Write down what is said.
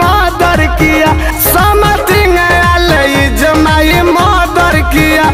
Mother किया, something अलई जमाई मदर किया।